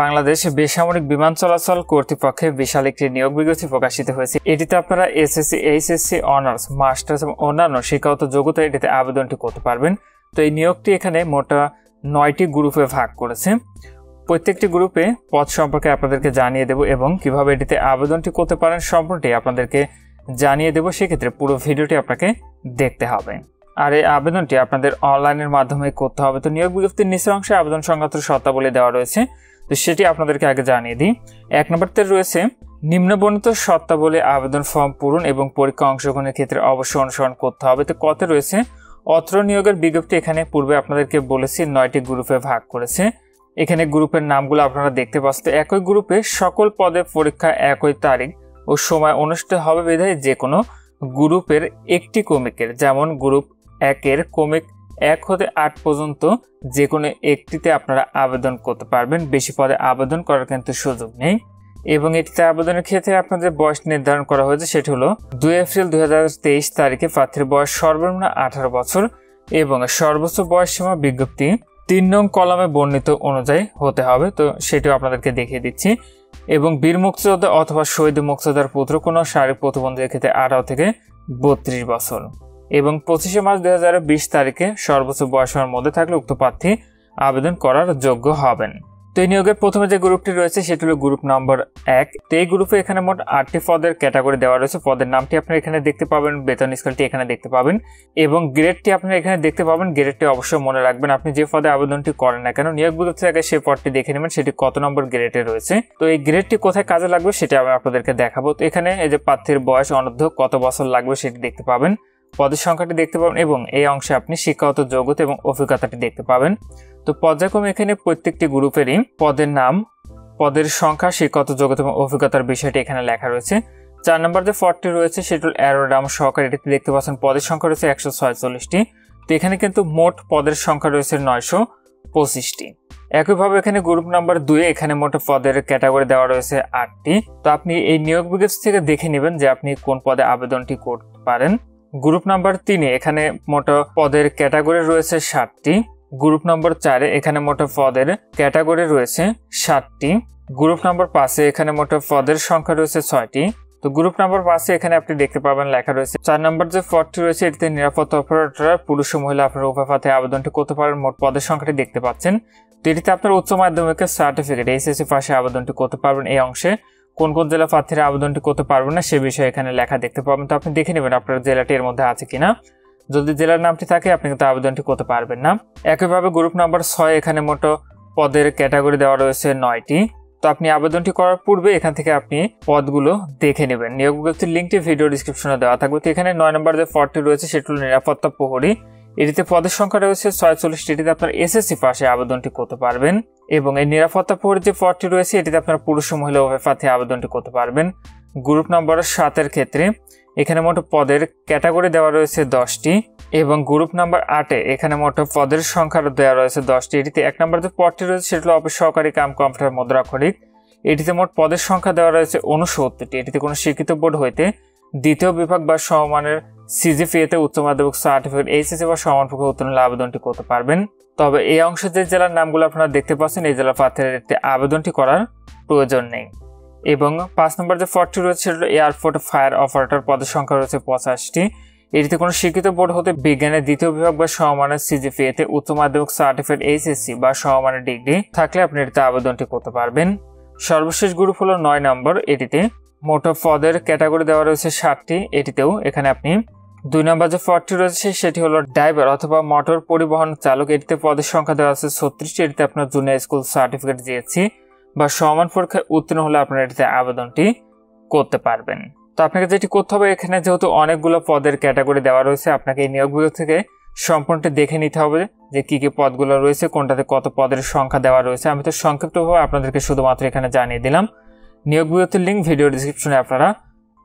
বাংলাদেশ বেসামরিক বিমান চলাচল কর্তৃপক্ষের বিশাল একটি নিয়োগ বিজ্ঞপ্তি প্রকাশিত হয়েছে। এটিতে আপনারা এসএসসি, এইচএসসি, অনার্স, মাস্টার্স এবং অন্যান্য শিক্ষাগত যোগ্যতা এটিতে আবেদনটি করতে পারবেন। তো এই নিয়োগটি এখানে মোট 9টি গ্রুপে ভাগ করেছে। প্রত্যেকটি গ্রুপে পদ সম্পর্কে আপনাদেরকে জানিয়ে দেব এবং কিভাবে এটিতে আবেদনটি করতে পারেন সম্পর্কে আপনাদেরকে জানিয়ে দেব। সেক্ষেত্রে পুরো ভিডিওটি আপনাকে দেখতে হবে, আর এই আবেদনটি আপনাদের অনলাইনের মাধ্যমে করতে হবে। তো নিয়োগ বিজ্ঞপ্তির নিচের অংশে আবেদন সংক্রান্ত শর্তাবলী দেওয়া রয়েছে, তো সেটি আপনাদেরকে আগে জানিয়ে দিই। 1 নম্বরতে রয়েছে নিম্নবর্ণিত শর্তাবলী আবেদন ফর্ম পূরণ এবং পরীক্ষা অংশগ্রহণের ক্ষেত্রে অবশ্যই অনুসরণ করতে হবে। তো কতে রয়েছে অত্র নিয়োগের বিজ্ঞপ্তি এখানে পূর্বে আপনাদেরকে বলেছি 9টি গ্রুপে ভাগ করেছে। এখানে গ্রুপের নামগুলো আপনারা দেখতে পাচ্ছেন। একই গ্রুপে সকল পদে পরীক্ষা একই তারিখ ও সময় অনুষ্ঠিত হবে বিধায় যে কোনো গ্রুপের একটি কমিকের, যেমন গ্রুপ 1-এর কমিক 1 হতে 8 পর্যন্ত যে কোনো একটিতে আপনারা আবেদন করতে পারবেন। বেশি পদে আবেদন করার কিন্তু সুযোগ নেই এবং এটিতে আবেদনের ক্ষেত্রে আপনাদের বয়স নির্ধারণ করা হয়েছে। সেটি হলো 2 এপ্রিল 2023 তারিখে প্রার্থীর বয়স সর্বনিম্ন 18 বছর এবং সর্বোচ্চ বয়স সীমা বিজ্ঞপ্তি 3 নং কলামে বর্ণিত অনুযায়ী হতে হবে। তো সেটিও আপনাদেরকে দেখিয়ে দিচ্ছি। এবং বীর মুক্তিযোদ্ধা অথবা শহীদ মুক্তিযোদ্ধার পুত্র কোনো শারীরিক প্রতিবন্ধীদের ক্ষেত্রে 18 থেকে 32 বছর এবং 25 মার্চ 2020 তারিখে সর্বোচ্চ বয়সের মধ্যে থাকলে উক্ত প্রার্থী আবেদন করার যোগ্য হবেন। তো এই নিয়োগের প্রথমে যে গ্রুপটি রয়েছে সেটি হলো গ্রুপ নম্বর 1। তো এই গ্রুপে এখানে মোট 8টি পদের ক্যাটাগরি দেওয়া রয়েছে। পদের নামটি আপনারা এখানে দেখতে পাবেন, বেতন স্কেলটি এখানে দেখতে পাবেন এবং গ্রেডটি আপনারা এখানে দেখতে পাবেন। গ্রেডটি অবশ্যই মনে রাখবেন, আপনি যে পদে আবেদনটি করেন না কেন নিয়োগ বিজ্ঞপ্তি আগে সেই পদটি দেখে নেবেন সেটি কত নম্বর গ্রেডে রয়েছে। তো এই গ্রেডটি কোথায় কাজে লাগবে সেটা আমি আপনাদেরকে দেখাবো। তো এখানে এই যে প্রার্থীর বয়স অনূর্ধ্ব কত বছর লাগবে সেটি দেখতে পাবেন, পদের সংখ্যাটি দেখতে পাবেন এবং এই অংশে আপনি শিক্ষাগত যোগ্যতা এবং অভিজ্ঞতাটি দেখতে পাবেন। তো পর্যায়ক্রমে এখানে প্রত্যেকটি গ্রুপেরই পদের নাম, পদের সংখ্যা, শিক্ষাগত যোগ্যতা এবং অভিজ্ঞতার বিষয়টি এখানে লেখা রয়েছে। 4 নম্বর যে পদটি রয়েছে সেটি অ্যারোড্রাম সহকারী, এটিতে দেখতে পাচ্ছেন পদের সংখ্যা রয়েছে 146টি। তো এখানে কিন্তু মোট পদের সংখ্যা রয়েছে 925টি। একইভাবে এখানে গ্রুপ নাম্বার 2 এখানে মোট পদের ক্যাটাগরি দেওয়া রয়েছে 8টি। তো আপনি এই নিয়োগ বিজ্ঞপ্তি থেকে দেখে নেবেন যে আপনি কোন পদে আবেদনটি করতে পারেন। গ্রুপ নাম্বার 3-এ এখানে মোট পদের ক্যাটাগরি রয়েছে 7টি। গ্রুপ নম্বর 4-এ এখানে মোট পদের ক্যাটাগরি রয়েছে 7টি। গ্রুপ নম্বর 5-এ এখানে মোট পদের সংখ্যা রয়েছে 6টি। তো গ্রুপ নম্বর 5-এ এখানে আপনি দেখতে পাবেন লেখা রয়েছে 4 নম্বর যে পদটি রয়েছে এটিতে নিরাপত্তা অপারেটর পুরুষ ও মহিলা আপনারা উভয় পদে আবেদনটি করতে পারেন। মোট পদের সংখ্যাটি দেখতে পাচ্ছেন। তো এটিতে আপনার উচ্চ মাধ্যমিকের সার্টিফিকেট এইচএসসি পাশে আবেদনটি করতে পারবেন। এই অংশে কোন কোন জেলা প্রার্থীরা আবেদনটি করতে পারবেন না সে বিষয়ে এখানে লেখা দেখতে পাবেন। তো আপনি দেখে নেবেন আপনার জেলাটি এর মধ্যে আছে কিনা, যদি জেলার নামটি থাকে আপনি কিন্তু আবেদনটি করতে পারবেন না। একইভাবে গ্রুপ নাম্বার 6 এখানে মোট পদের ক্যাটাগরি দেওয়া রয়েছে 9টি। তো আপনি আবেদনটি করার পূর্বে এখান থেকে আপনি পদগুলো দেখে নেবেন। নিয়োগ বিজ্ঞপ্তির লিঙ্কটি ভিডিও ডিসক্রিপশনে দেওয়া থাকবে। তো এখানে 9 নম্বর যে পদটি রয়েছে সেটি হল নিরাপত্তা প্রহরী, এটিতে পদের সংখ্যা রয়েছে 46টি। এটিতে আপনার এসএসসি পাশে আবেদনটি করতে পারবেন এবং এই নিরাপত্তা প্রহরী যে পদটি রয়েছে এটিতে আপনার পুরুষ ও মহিলা উভয় প্রার্থী আবেদনটি করতে পারবেন। গ্রুপ নম্বর 7-এর ক্ষেত্রে এখানে মোট পদের ক্যাটাগরি দেওয়া রয়েছে 10টি এবং গ্রুপ নম্বর 8-এ এখানে মোট পদের সংখ্যা দেওয়া রয়েছে 10টি। এটিতে 1 নম্বর যে পদটি রয়েছে সেটি হল অফিস সহকারী কাম কম্পিউটার মুদ্রাক্ষরিক, এটিতে মোট পদের সংখ্যা দেওয়া রয়েছে 69টি। এটিতে কোনো শিক্ষিত বোর্ড হইতে দ্বিতীয় বিভাগ বা সমমানের সিজিপিএতে উচ্চ মাধ্যমিক সার্টিফিকেট এইচএসসি বা সমান পরীক্ষায় উত্তীর্ণ হলে আবেদনটি করতে পারবেন। তবে এই অংশে যে জেলার নামগুলো আপনারা দেখতে পাচ্ছেন এই জেলার প্রার্থীদের আবেদনটি করার প্রয়োজন নেই। এবং 5 নম্বর যে পদটি রয়েছে সেটি হল এয়ারপোর্ট ফায়ার অপারেটর, পদের সংখ্যা রয়েছে 85টি। এটিতে কোনো শিক্ষিত বোর্ড হতে বিজ্ঞানের দ্বিতীয় বিভাগ বা সমমানের সিজিপিএতে উচ্চ মাধ্যমিক সার্টিফিকেট এইচএসসি বা সমমানের ডিগ্রি থাকলে আপনি এটিতে আবেদনটি করতে পারবেন। সর্বশেষ গ্রুপ হলো 9 নম্বর, এটিতে মোট পদের ক্যাটাগরি দেওয়া রয়েছে 7টি। এটিতেও এখানে আপনি 2 নম্বর যে পদটি রয়েছে সেটি হলো ড্রাইভার অথবা মোটর পরিবহন চালক, এটিতে পদের সংখ্যা দেওয়া আছে 36টি। এটিতে আপনার জুনিয়র স্কুল সার্টিফিকেট দিয়েছি বা সমান পরীক্ষায় উত্তীর্ণ হলে আপনারা এটিতে আবেদনটি করতে পারবেন। তো আপনাকে যেটি করতে হবে, এখানে যেহেতু অনেকগুলো পদের ক্যাটাগরি দেওয়া রয়েছে আপনাকে এই নিয়োগগুলো থেকে সম্পূর্ণটি দেখে নিতে হবে যে কী কী পদগুলো রয়েছে, কোনটাতে কত পদের সংখ্যা দেওয়া রয়েছে। আমি তো সংক্ষিপ্তভাবে আপনাদেরকে শুধুমাত্র এখানে জানিয়ে দিলাম। নিয়োগ বিজ্ঞপ্তির লিঙ্ক ভিডিও ডিসক্রিপশনে আপনারা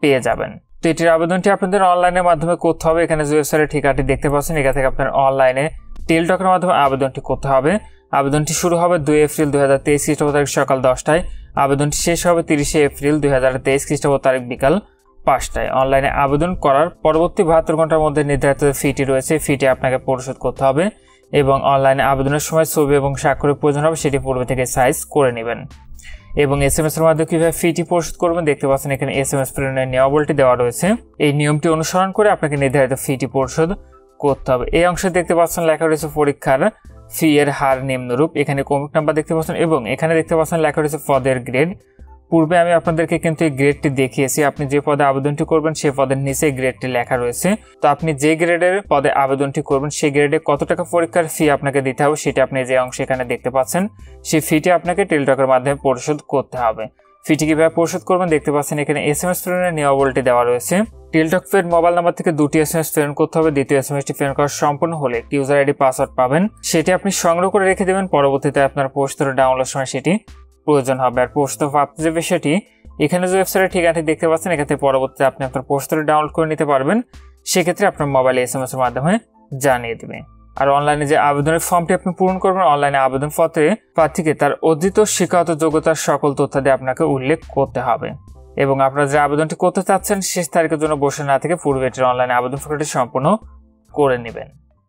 পেয়ে যাবেন। তো এটির আবেদনটি আপনাদের অনলাইনের মাধ্যমে করতে হবে। এখানে যে ওয়েবসাইটের ঠিকানাটি দেখতে পাচ্ছেন এখান থেকে আপনার অনলাইনে টেলটকের মাধ্যমে আবেদনটি করতে হবে। আবেদনটি শুরু হবে 2 এপ্রিল 2023 খ্রিস্টাব্দ তারিখ সকাল 10টায়। আবেদনটি শেষ হবে 30 এপ্রিল 2023 খ্রিস্টাব্দ তারিখ বিকাল 5টায়। অনলাইনে আবেদন করার পরবর্তী 72 ঘন্টার মধ্যে নির্ধারিত ফিটি রয়েছে, ফিটি আপনাকে পরিশোধ করতে হবে। এবং অনলাইনে আবেদনের সময় ছবি এবং স্বাক্ষরের প্রয়োজন হবে, সেটি পূর্বে থেকে সাইজ করে নেবেন। এবং SMS এর মাধ্যমে কিভাবে ফিটি পরিশোধ করবেন দেখতে পাচ্ছেন, এখানে SMS প্রেরণের নিয়মাবলী দেওয়া রয়েছে। এই নিয়মটি অনুসরণ করে আপনাকে নির্ধারিত ফিটি পরিশোধ করতে হবে। এই অংশে দেখতে পাচ্ছেন লেখা রয়েছে পরীক্ষার ফি এর হার নিম্নরূপ, এখানে কমিক নাম্বার দেখতে পাচ্ছেন এবং এখানে দেখতে পাচ্ছেন লেখা রয়েছে পদের গ্রেড। পূর্বে আমি আপনাদেরকে কিন্তু এই গ্রেডটি দেখিয়েছি, আপনি যে পদে আবেদনটি করবেন সেই পদের নিচে গ্রেডটি লেখা রয়েছে। তো আপনি যে গ্রেডের পদে আবেদনটি করবেন সেই গ্রেডে কত টাকা পরীক্ষার ফি আপনাকে দিতে হবে সেটি আপনি যে অংশে এখানে দেখতে পাচ্ছেন, সেই ফিটি আপনাকে টেলিটকের মাধ্যমে পরিশোধ করতে হবে। ফিটি কীভাবে পরিশোধ করবেন দেখতে পাচ্ছেন, এখানে SMS প্রেরণের নিয়মাবলী দেওয়া রয়েছে। টেলিটক পেড মোবাইল নাম্বার থেকে 2টি SMS প্রেরণ করতে হবে। দ্বিতীয় SMS টি প্রেরণ করা সম্পূর্ণ হলে একটি ইউজার আইডি পাসওয়ার্ড পাবেন, সেটি আপনি সংগ্রহ করে রেখে দেবেন। পরবর্তীতে আপনার পোস্টার ডাউনলোড সময় সেটি প্রয়োজন হবে। আর পোস্টার প্রাপ্ত যে বিষয়টি এখানে যে ওয়েবসাইটের ঠিকানাটি দেখতে পাচ্ছেন, এক্ষেত্রে পরবর্তীতে আপনি আপনার পোস্টার ডাউনলোড করে নিতে পারবেন, সেক্ষেত্রে আপনার মোবাইলে SMS এর মাধ্যমে জানিয়ে দেবে। আর অনলাইনে যে আবেদনের ফর্মটি আপনি পূরণ করবেন, অনলাইনে আবেদনপত্রে প্রার্থীকে তার অর্জিত শিক্ষাগত যোগ্যতার সকল তথ্য দিয়ে আপনাকে উল্লেখ করতে হবে। এবং আপনারা যে আবেদনটি করতে চাচ্ছেন শেষ তারিখের জন্য বসে না থেকে পূর্বে এটির অনলাইনে আবেদন প্রক্রিয়াটি সম্পূর্ণ করে নেবেন।